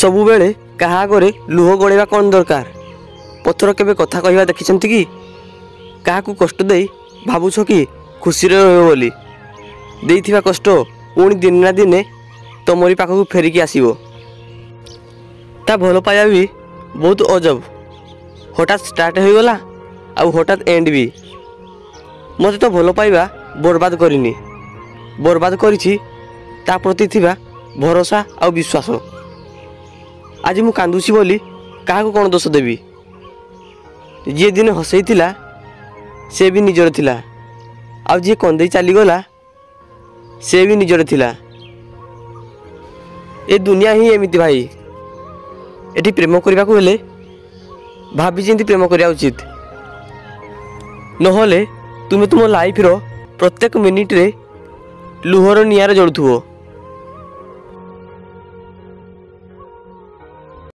सबु बेले क्या आगे लुह गड़ेगा कौन दरकार। पथर केबे कथा कहवा देखिं कि क्या कष्ट दे भावुछ कि खुशी रोली देथिबा कष्ट पुणी दिन ना दिने तुमरी पाखक फेरिकी आसब। ता भल पाया भी बहुत अजब हठात स्टार्ट हो गला आ हठात एंड भी। मत तो भल पाइबा बर्बाद करनी बर्बाद करी ता प्रति थिबा भरोसा आ विश्वास। आज मु कांदुसी बोली क्या कौन दोष देवी। जी दिन हसई थिला से भी निजर थिला आ जी कंदे चली गला से भी निजर थिला। ए दुनिया ही एमती भाई एटी प्रेम करने को हेले भाभी चिंती प्रेम करने उचित। नहले तुम्हें तुम लाइफ रो प्रत्येक मिनिट रे लुहर नियार जलुथुओ।